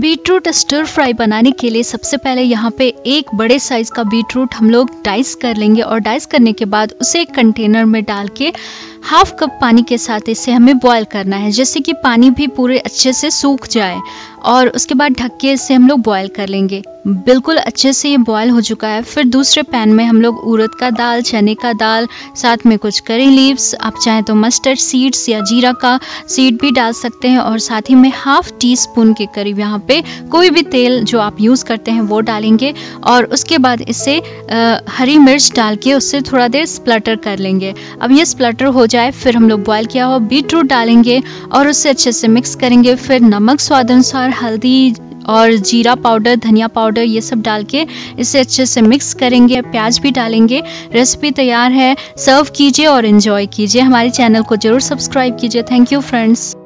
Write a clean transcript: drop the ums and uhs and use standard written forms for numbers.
Beetroot stir fry बनाने के लिए सबसे पहले यहाँ पे एक बड़े साइज का बीटरूट हम लोग डाइस कर लेंगे और डाइस करने के बाद उसे एक कंटेनर में डाल के हाफ कप पानी के साथ इसे हमें बॉयल करना है, जैसे कि पानी भी पूरे अच्छे से सूख जाए। और उसके बाद ढक के इसे हम लोग बॉयल कर लेंगे। बिल्कुल अच्छे से ये बॉयल हो चुका है। फिर दूसरे पैन में हम लोग उड़द का दाल, चने का दाल, साथ में कुछ करी लीव्स, आप चाहें तो मस्टर्ड सीड्स या जीरा का सीड भी डाल सकते हैं, और साथ ही में हाफ टी स्पून के करीब यहाँ पे कोई भी तेल जो आप यूज़ करते हैं वो डालेंगे। और उसके बाद इसे हरी मिर्च डाल के उससे थोड़ा देर स्प्लटर कर लेंगे। अब ये स्प्लटर हो जाए फिर हम लोग बॉयल किया हुआ बीटरूट डालेंगे और उससे अच्छे से मिक्स करेंगे। फिर नमक स्वाद अनुसार, हल्दी और जीरा पाउडर, धनिया पाउडर ये सब डाल के इसे अच्छे से मिक्स करेंगे। प्याज भी डालेंगे। रेसिपी तैयार है। सर्व कीजिए और एंजॉय कीजिए। हमारे चैनल को जरूर सब्सक्राइब कीजिए। Thank you friends.